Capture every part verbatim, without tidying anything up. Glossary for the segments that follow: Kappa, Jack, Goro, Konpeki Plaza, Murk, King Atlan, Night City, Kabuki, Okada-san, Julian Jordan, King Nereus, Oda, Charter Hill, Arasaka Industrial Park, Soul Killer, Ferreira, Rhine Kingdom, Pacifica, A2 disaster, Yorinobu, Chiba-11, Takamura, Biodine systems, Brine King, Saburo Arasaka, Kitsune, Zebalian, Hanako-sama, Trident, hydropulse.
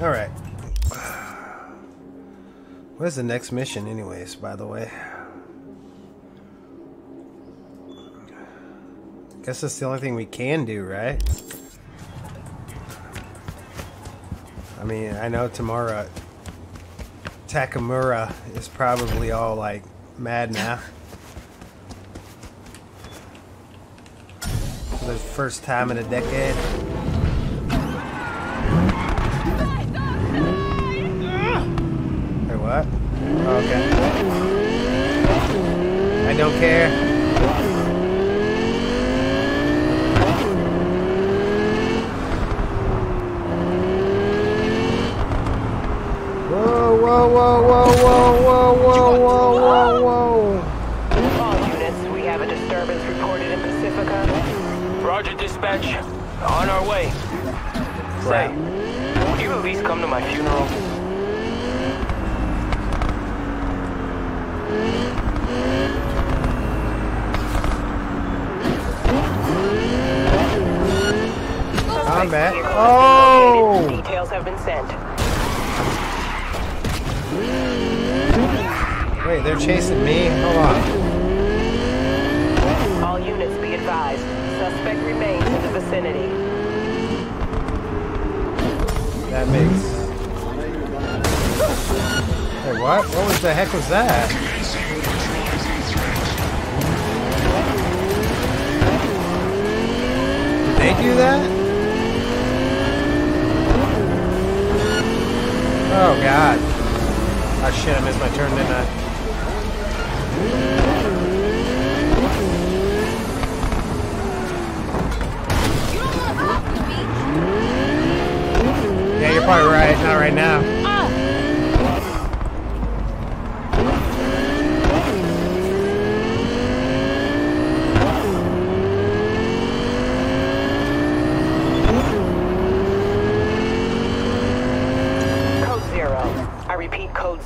Alright. Where's the next mission anyways, by the way? Guess that's the only thing we can do, right? I mean, I know tomorrow Takamura is probably all like mad now. For the first time in a decade. What? Okay. I don't care. Whoa, whoa, whoa, whoa, whoa, whoa, whoa, whoa, whoa, whoa. All units, we have a disturbance reported in Pacifica. Roger, dispatch. On our way. Right. Say, would you at least come to my funeral? I'm back. Oh! Details have been sent. Wait, they're chasing me? Hold on. All units be advised. Suspect remains in the vicinity. That makes... Hey, what? What was the heck was that? Did they do that? Oh god. Oh shit, I missed my turn, didn't I? You don't want to hop the beach. Yeah, you're probably right, not right now.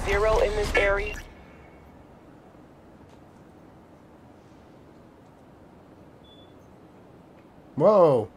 Zero in this area. Whoa.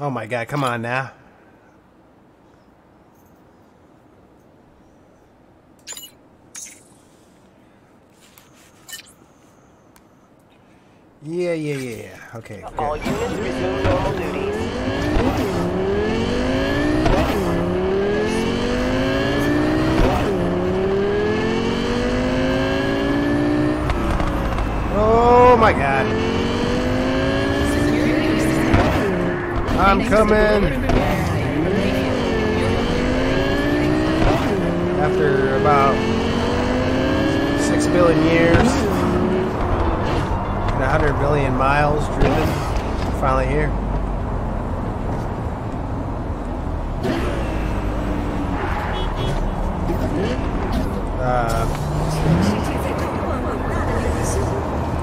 Oh my god, come on now. Yeah, yeah, yeah, yeah. Okay. Good. All units resume normal duties. Oh my god. I'm coming! After about six billion years and a hundred billion miles driven, finally here. Uh,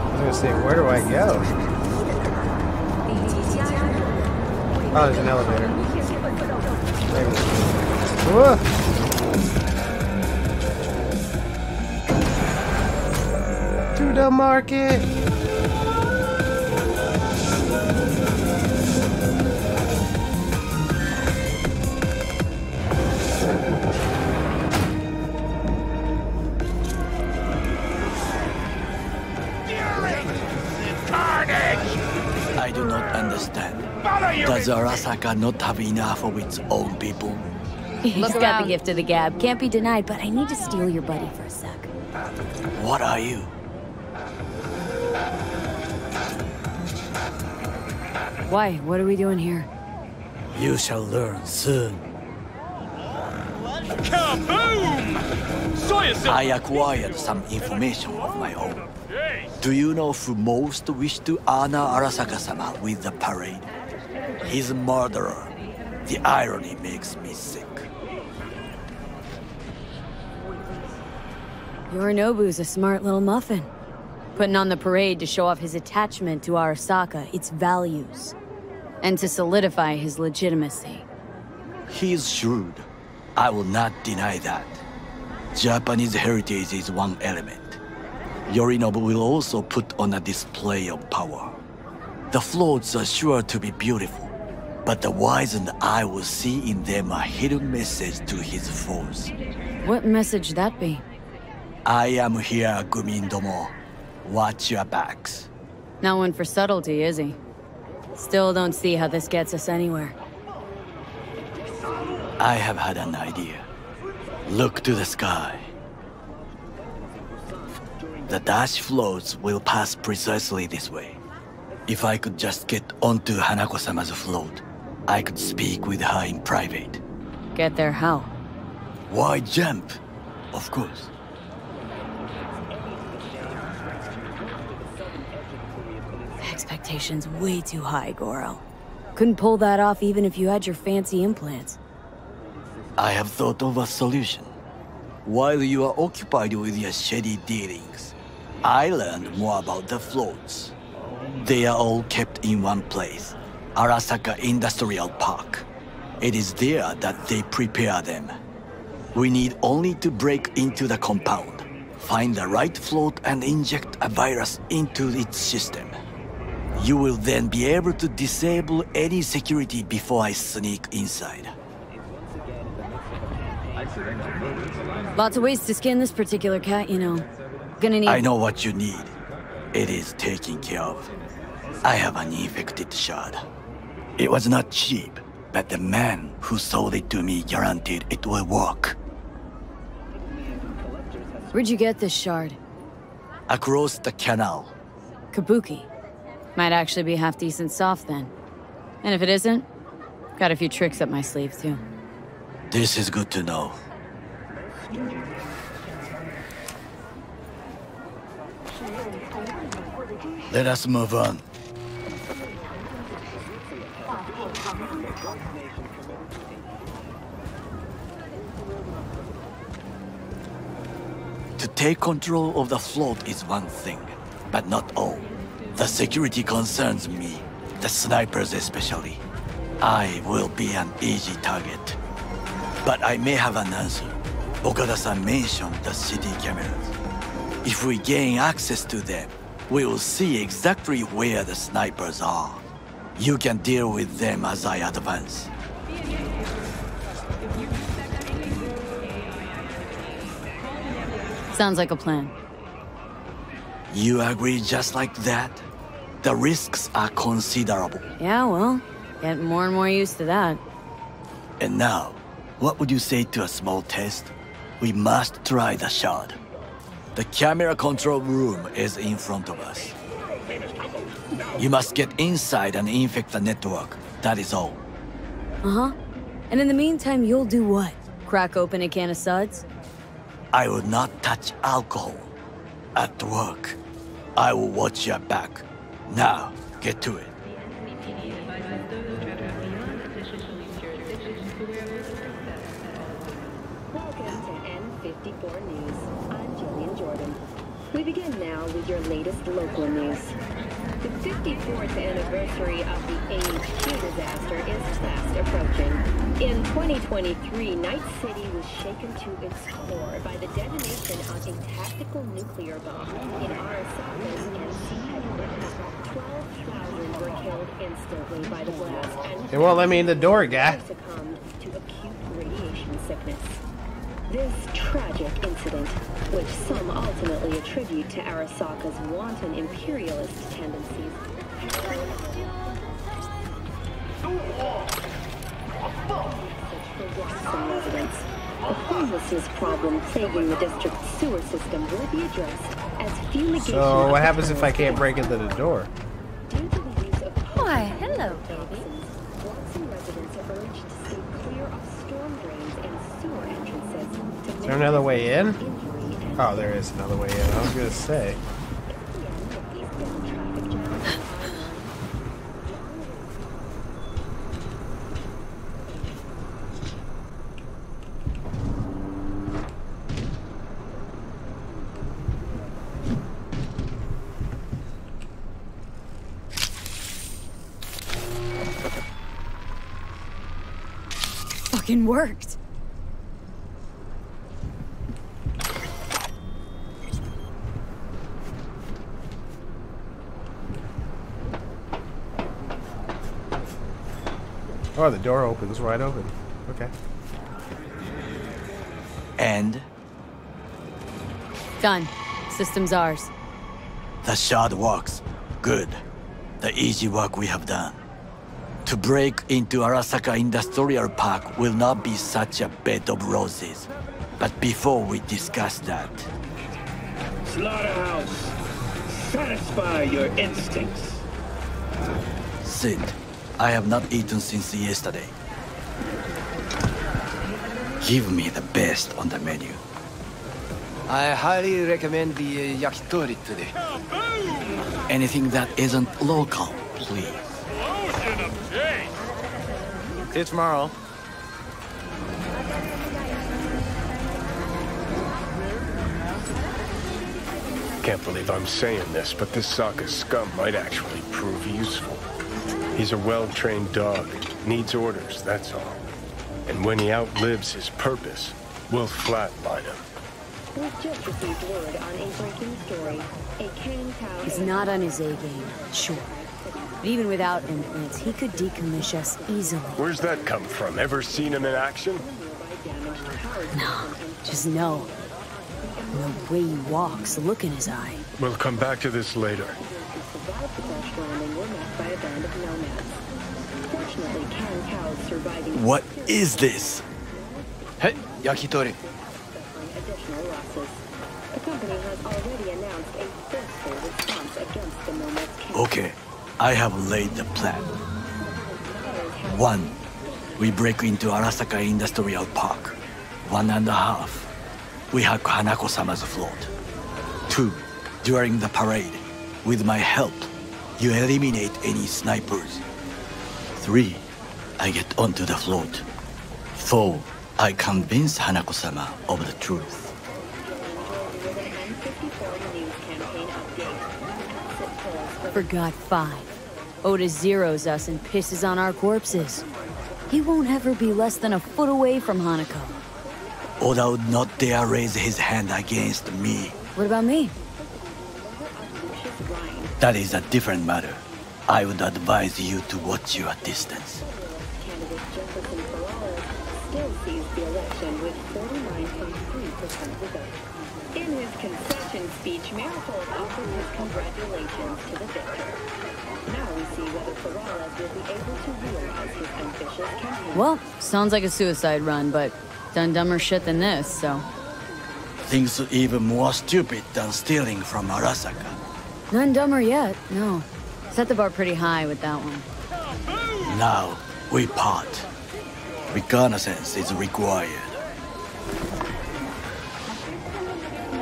I was gonna say, where do I go? Oh, there's an elevator. Maybe. Whoa. To the market! I do not understand. Does Arasaka not have enough of its own people? He's got the gift of the gab. Can't be denied, but I need to steal your buddy for a sec. What are you? Why? What are we doing here? You shall learn soon. Kaboom! I acquired some information of my own. Do you know who most wished to honor Arasaka-sama with the parade? His murderer. The irony makes me sick. Yorinobu's a smart little muffin. Putting on the parade to show off his attachment to Arasaka, its values. And to solidify his legitimacy. He's shrewd. I will not deny that. Japanese heritage is one element. Yorinobu will also put on a display of power. The flaws are sure to be beautiful, but the wizened eye will see in them a hidden message to his foes. What message that be? I am here, Gumindomo. Watch your backs. Not one for subtlety, is he? Still don't see how this gets us anywhere. I have had an idea. Look to the sky. The dash floats will pass precisely this way. If I could just get onto Hanako-sama's float, I could speak with her in private. Get there how? Why jump? Of course. Expectations way too high, Goro. Couldn't pull that off even if you had your fancy implants. I have thought of a solution. While you are occupied with your shady dealings, I learned more about the floats. They are all kept in one place, Arasaka Industrial Park. It is there that they prepare them. We need only to break into the compound, find the right float and inject a virus into its system. You will then be able to disable any security before I sneak inside. Lots of ways to skin this particular cat, you know. Gonna need- I know what you need. It is taken care of. I have an infected shard. It was not cheap, but the man who sold it to me guaranteed it will work. Where'd you get this shard? Across the canal. Kabuki. Might actually be half-decent soft then. And if it isn't, got a few tricks up my sleeve too. This is good to know. Let us move on. To take control of the float is one thing, but not all. The security concerns me, the snipers especially. I will be an easy target. But I may have an answer. Okada-san mentioned the city cameras. If we gain access to them, we will see exactly where the snipers are. You can deal with them as I advance. Sounds like a plan. You agree just like that? The risks are considerable. Yeah, well, get more and more used to that. And now, what would you say to a small test? We must try the shard. The camera control room is in front of us. You must get inside and infect the network. That is all. Uh-huh. And in the meantime, you'll do what? Crack open a can of suds? I will not touch alcohol. At work, I will watch your back. Now, get to it. N fifty-four News. I'm Julian Jordan. We begin now with your latest local news. The fifty-fourth anniversary of the A two disaster is fast approaching. In twenty twenty-three, Night City was shaken to its core by the detonation of a tactical nuclear bomb in Arasaka's N C headquarters. twelve thousand were killed instantly by the blast. They won't let me in the door, guy. Succumbed to acute radiation sickness. This tragic incident, which some ultimately attribute to Arasaka's wanton imperialist tendencies. The homelessness problem plaguing the district's sewer system will be addressed as fumigation. So what happens if I can't break into the door? Why, hello, baby. Watson residents are urged to stay clear of storm drains and sewer entrances. Is there another way in? Oh, there is another way in. I was gonna say. Fucking worked. Oh, the door opens wide open. Okay. And? Done. System's ours. The shard works. Good. The easy work we have done. To break into Arasaka Industrial Park will not be such a bed of roses. But before we discuss that... Slaughterhouse, satisfy your instincts. Sid. I have not eaten since yesterday. Give me the best on the menu. I highly recommend the uh, yakitori today. Anything that isn't local, please. See you tomorrow. Can't believe I'm saying this, but this Saka scum might actually prove useful. He's a well-trained dog, needs orders, that's all. And when he outlives his purpose, we'll flatline him. We've just received word on a breaking story. A Kang town... He's not on his A game, sure. But even without implants, he could decommission us easily. Where's that come from? Ever seen him in action? No, just no. The way he walks, look in his eye. We'll come back to this later. What is this? Hey, yakitori. Okay, I have laid the plan. One, we break into Arasaka Industrial Park. One and a half, we hack Hanako-sama's float. Two, during the parade, with my help, you eliminate any snipers. Three, I get onto the float. Four, I convince Hanako-sama of the truth. Forgot five. Oda zeroes us and pisses on our corpses. He won't ever be less than a foot away from Hanako. Oda would not dare raise his hand against me. What about me? That is a different matter. I would advise you to watch your distance. In his concession speech, Marigold offered his congratulations to the victor. Now we see whether Ferreira will be able to realize his ambitious campaign. Well, sounds like a suicide run, but done dumber shit than this, so... Things even more stupid than stealing from Arasaka. None dumber yet, no. Set the bar pretty high with that one. Now, we part. Reconnaissance is required.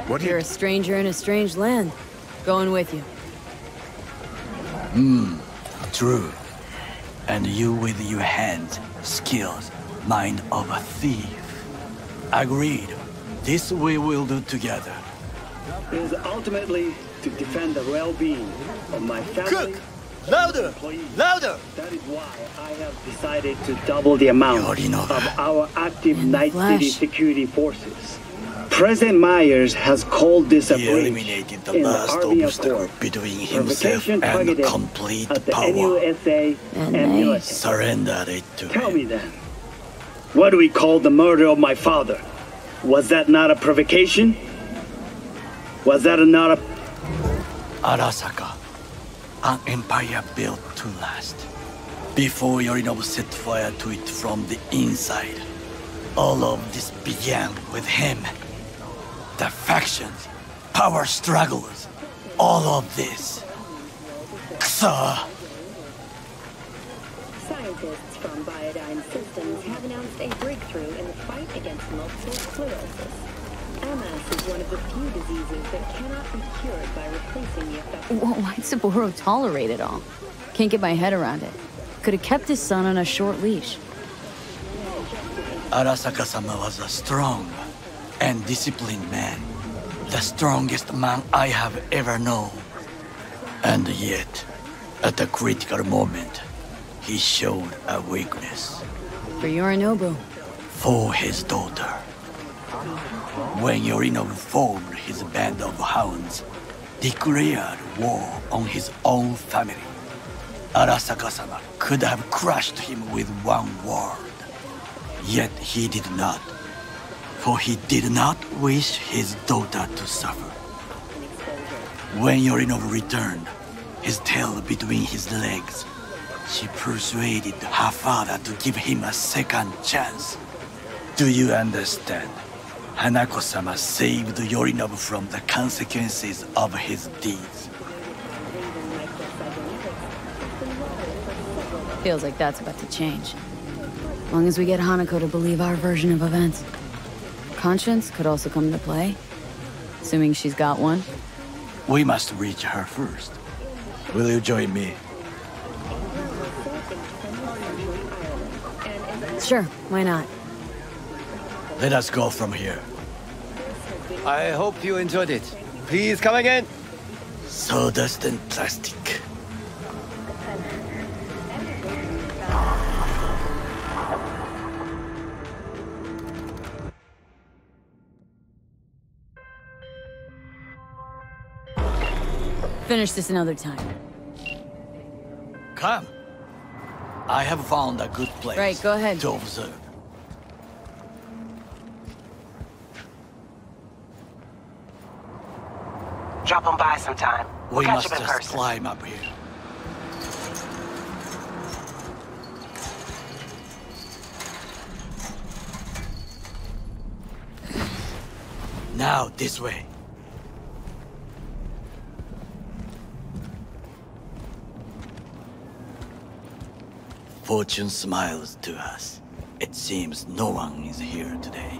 What You're a stranger in a strange land. Going with you. Hmm, true. And you with your hands, skills, mind of a thief. Agreed. This we will do together. It is ultimately... to defend the well-being of my family... Cook! Louder! Employees. Louder! That is why I have decided to double the amount of our active Night City security forces. President Myers has called this a breach eliminated the in last the obstacle between himself and the complete at the power. N U S A and and surrendered it to Tell him. me then, what do we call the murder of my father? Was that not a provocation? Was that not a... Arasaka, an empire built to last. Before Yorinobu set fire to it from the inside, all of this began with him. The factions, power struggles, all of this. Ksa! Scientists from Biodine systems have announced a breakthrough in the fight against from multiple sclerosis. M S is one of the few diseases that cannot be cured by replacing the affected. Well, why'd Saburo tolerate it all? Can't get my head around it. Could have kept his son on a short leash. Arasaka-sama was a strong and disciplined man. The strongest man I have ever known. And yet, at a critical moment, he showed a weakness. For Yorinobu. For his daughter. When Yorinobu formed his band of hounds, declared war on his own family, Arasaka-sama could have crushed him with one word. Yet he did not, for he did not wish his daughter to suffer. When Yorinobu returned, his tail between his legs, she persuaded her father to give him a second chance. Do you understand? Hanako-sama saved Yorinobu from the consequences of his deeds. Feels like that's about to change. As long as we get Hanako to believe our version of events. Conscience could also come into play, assuming she's got one. We must reach her first. Will you join me? Sure, why not? Let us go from here. I hope you enjoyed it. Please come again. Sawdust and plastic. Finish this another time. Come. I have found a good place. Right, go ahead. To observe. Drop them by sometime. We Catch must just person. climb up here. Now, this way. Fortune smiles to us. It seems no one is here today.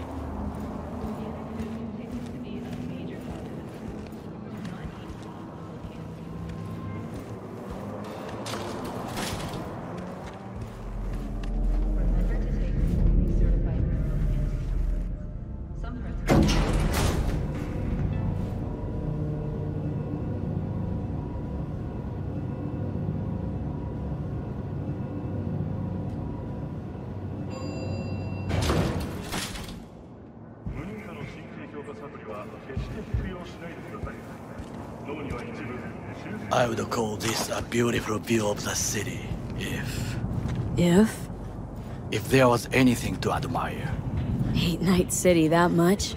I would call this a beautiful view of the city, if... If? If there was anything to admire. Hate Night City that much?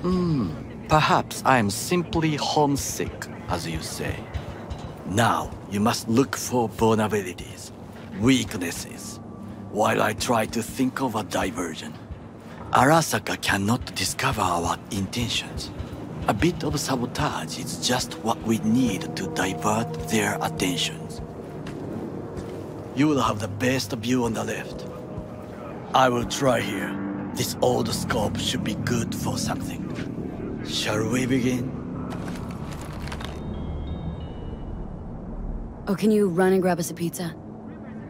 Hmm, perhaps I am simply homesick, as you say. Now, you must look for vulnerabilities, weaknesses, while I try to think of a diversion. Arasaka cannot discover our intentions. A bit of sabotage is just what we need to divert their attentions. You will have the best view on the left. I will try here. This old scope should be good for something. Shall we begin? Oh, can you run and grab us a pizza?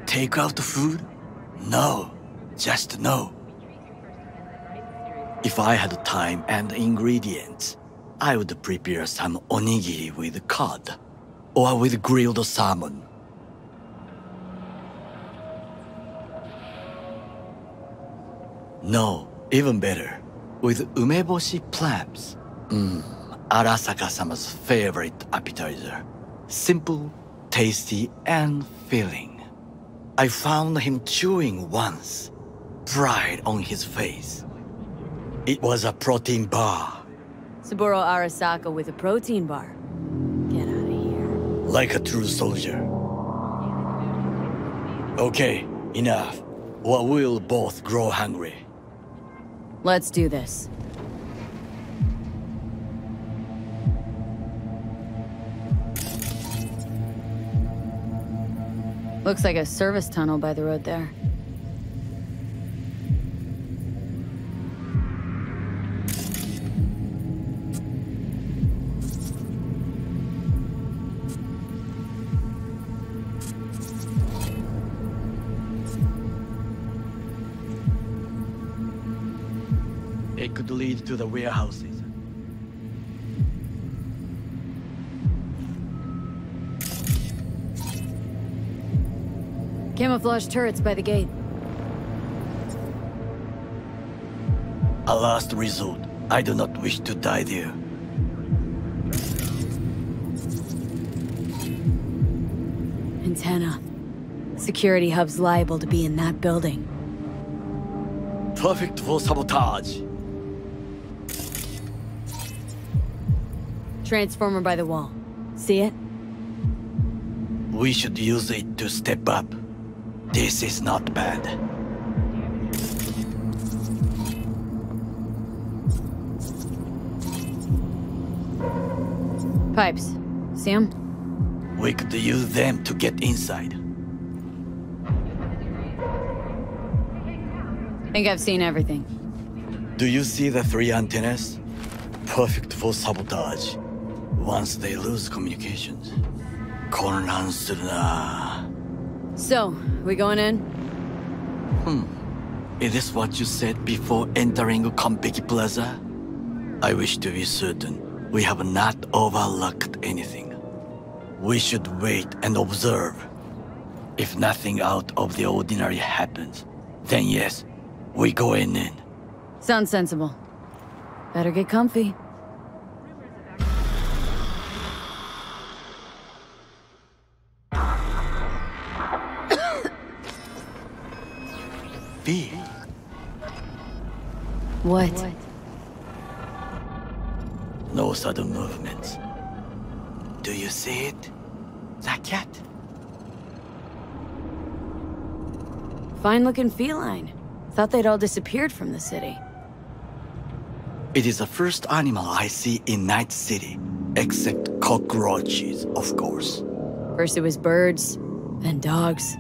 Take out the food? No, just no. If I had time and ingredients, I would prepare some onigiri with cod, or with grilled salmon. No, even better, with umeboshi plums. Mmm, Arasaka-sama's favorite appetizer. Simple, tasty, and filling. I found him chewing once, pride on his face. It was a protein bar. Saburo Arasaka with a protein bar. Get out of here. Like a true soldier. Okay, enough. Or we'll both grow hungry. Let's do this. Looks like a service tunnel by the road there. It could lead to the warehouses. Camouflage turrets by the gate. A last resort. I do not wish to die there. Antenna. Security hub's liable to be in that building. Perfect for sabotage. Transformer by the wall. See it? We should use it to step up. This is not bad. Pipes. See them? We could use them to get inside. I think I've seen everything. Do you see the three antennas? Perfect for sabotage. Once they lose communications. So, we going in? Hmm. Is this what you said before entering Konpeki Plaza? I wish to be certain we have not overlooked anything. We should wait and observe. If nothing out of the ordinary happens, then yes, we go in. in. Sounds sensible. Better get comfy. B. What? what? No sudden movements. Do you see it? That cat? Fine-looking feline. Thought they'd all disappeared from the city. It is the first animal I see in Night City, except cockroaches, of course. First it was birds, then dogs.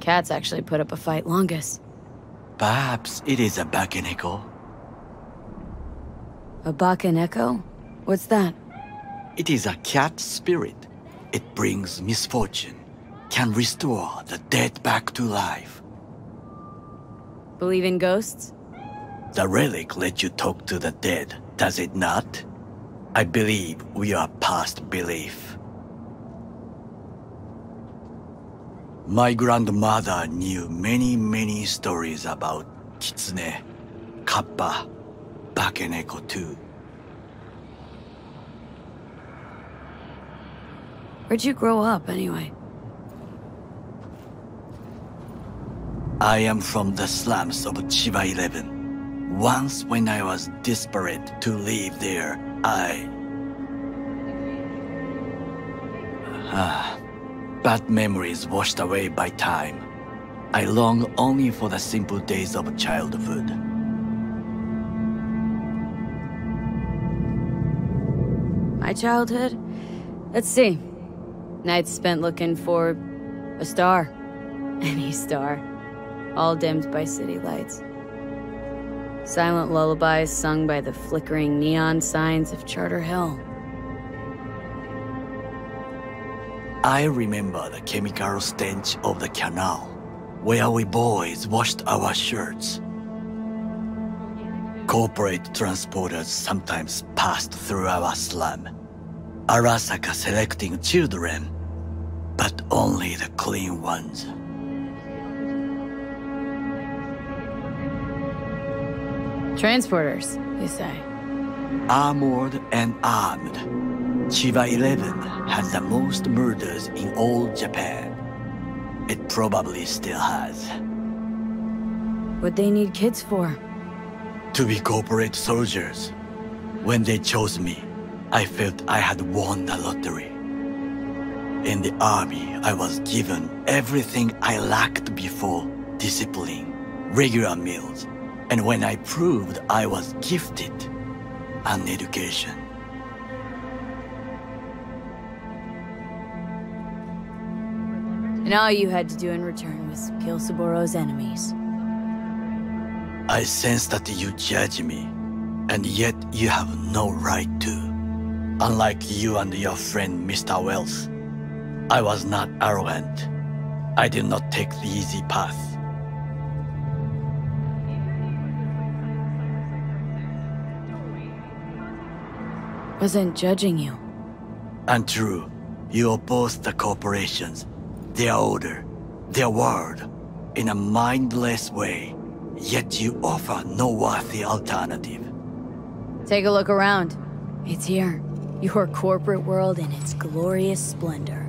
Cats actually put up a fight longest. Perhaps it is a Bakeneko. A Bakeneko? What's that? It is a cat spirit. It brings misfortune, can restore the dead back to life. Believe in ghosts? The relic lets you talk to the dead, does it not? I believe we are past belief. My grandmother knew many, many stories about Kitsune, Kappa, Bakeneko too. Where'd you grow up, anyway? I am from the slums of Chiba eleven. Once, when I was desperate to leave there, I... Ah, bad memories washed away by time. I long only for the simple days of childhood. My childhood? Let's see. Nights spent looking for... a star. Any star. All dimmed by city lights. Silent lullabies sung by the flickering neon signs of Charter Hill. I remember the chemical stench of the canal, where we boys washed our shirts. Corporate transporters sometimes passed through our slum, Arasaka selecting children, but only the clean ones. Transporters, you say? Armored and armed. Chiba eleven had the most murders in all Japan. It probably still has. What they need kids for? To be corporate soldiers. When they chose me, I felt I had won the lottery. In the army, I was given everything I lacked before: discipline, regular meals, and when I proved I was gifted, an education. And all you had to do in return was kill Saburo's enemies. I sense that you judge me, and yet you have no right to. Unlike you and your friend Mister Wells, I was not arrogant. I did not take the easy path. wasn't judging you. Untrue. You oppose the corporations, their order, their world, in a mindless way. Yet you offer no worthy alternative. Take a look around. It's here. Your corporate world in its glorious splendor.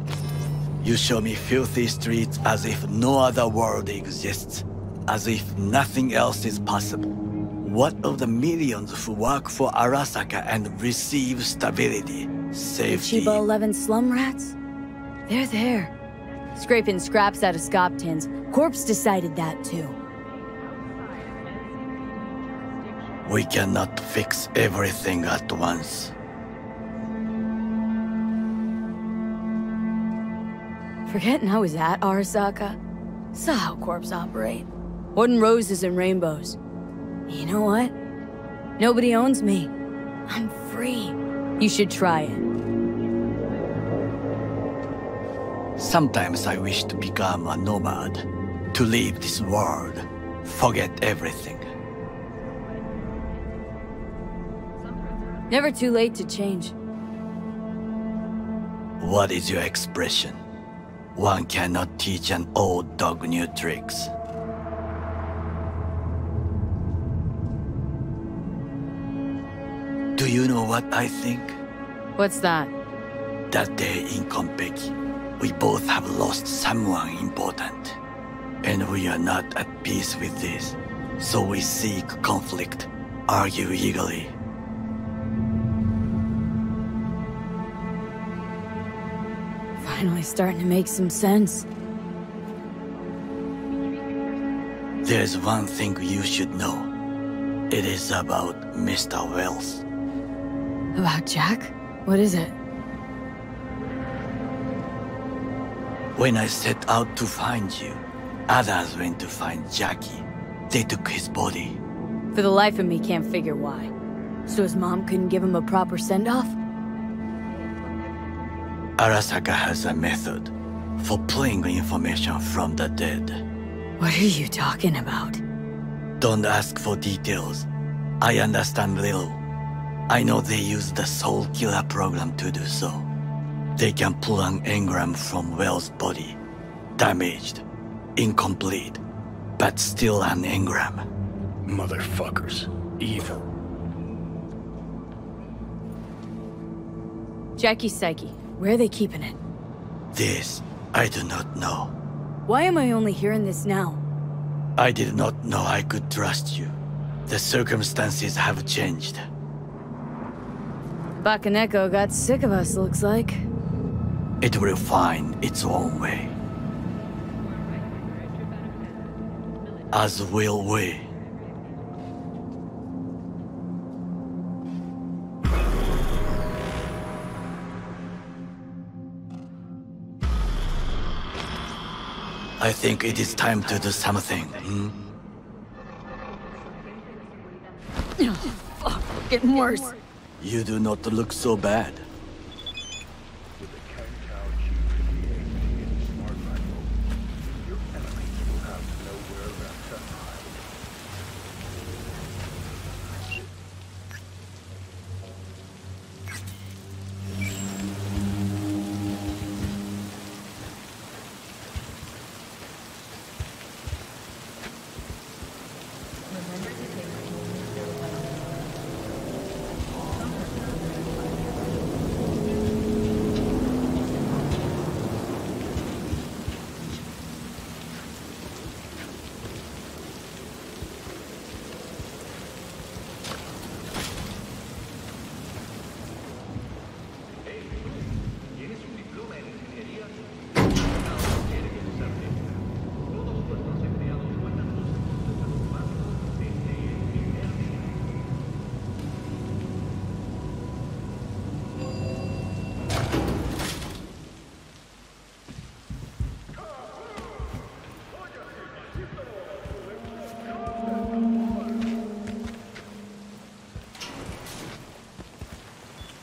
You show me filthy streets as if no other world exists, as if nothing else is possible. What of the millions who work for Arasaka and receive stability, safety... Chiba eleven slum rats? They're there. Scraping scraps out of scop tins. Corpse decided that too. We cannot fix everything at once. Forgetting I was at Arasaka? Saw how corps operate. Wasn't roses and rainbows. You know what? Nobody owns me. I'm free. You should try it. Sometimes I wish to become a nomad. To leave this world. Forget everything. Never too late to change. What is your expression? One cannot teach an old dog new tricks. Do you know what I think? What's that? That day in Konpeki, we both have lost someone important. And we are not at peace with this. So we seek conflict, argue eagerly. Finally starting to make some sense. There's one thing you should know. It is about Mister Wells. About Jack? What is it? When I set out to find you, others went to find Jackie. They took his body. For the life of me, can't figure why. So his mom couldn't give him a proper send-off? Arasaka has a method for pulling information from the dead. What are you talking about? Don't ask for details. I understand little. I know they use the Soul Killer program to do so. They can pull an engram from Wells' body. Damaged, incomplete, but still an engram. Motherfuckers. Evil. Jackie's psyche. Where are they keeping it? This, I do not know. Why am I only hearing this now? I did not know I could trust you. The circumstances have changed. Bakeneko got sick of us, looks like. It will find its own way. As will we. I think it is time to do something, hmm? Oh, fuck, getting worse. You do not look so bad.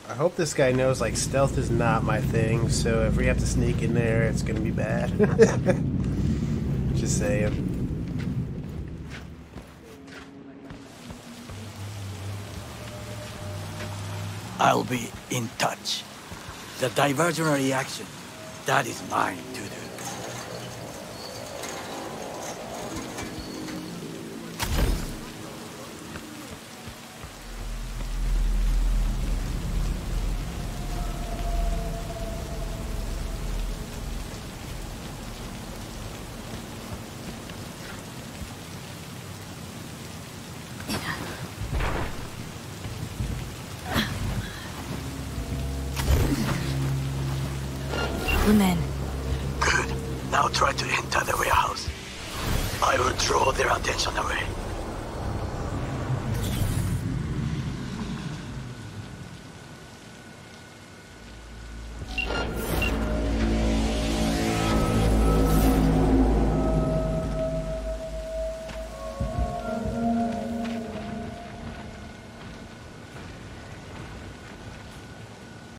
I hope this guy knows, like, stealth is not my thing, so if we have to sneak in there, it's gonna be bad. Just saying. I'll be in touch. The diversionary action, that is mine to do. Good. Now try to enter the warehouse. I will draw their attention away.